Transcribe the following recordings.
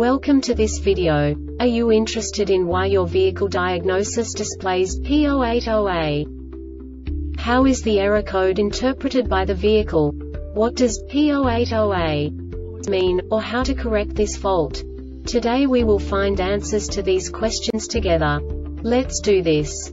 Welcome to this video. Are you interested in why your vehicle diagnosis displays P080A? How is the error code interpreted by the vehicle? What does P080A mean, or how to correct this fault? Today we will find answers to these questions together. Let's do this.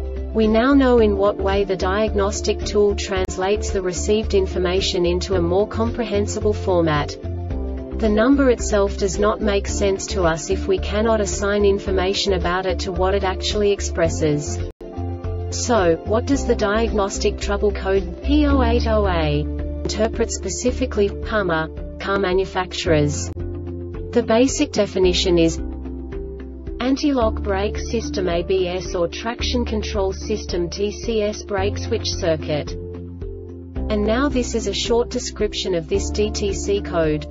We now know in what way the diagnostic tool translates the received information into a more comprehensible format. The number itself does not make sense to us if we cannot assign information about it to what it actually expresses. So, what does the diagnostic trouble code P080A interpret specifically for Hummer car manufacturers? The basic definition is anti-lock brake system ABS or traction control system TCS brake switch circuit. And now this is a short description of this DTC code.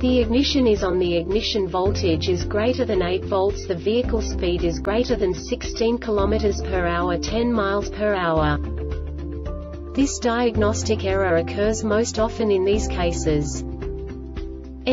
The ignition is on, the ignition voltage is greater than 8 volts, the vehicle speed is greater than 16 km/h, 10 mph. This diagnostic error occurs most often in these cases.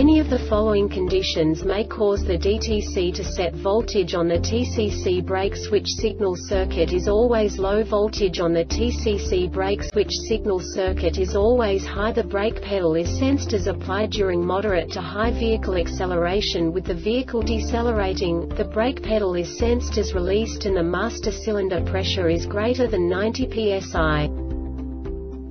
Any of the following conditions may cause the DTC to set: voltage on the TCC brake switch signal circuit is always low, voltage on the TCC brake switch signal circuit is always high, the brake pedal is sensed as applied during moderate to high vehicle acceleration with the vehicle decelerating, the brake pedal is sensed as released, and the master cylinder pressure is greater than 90 psi.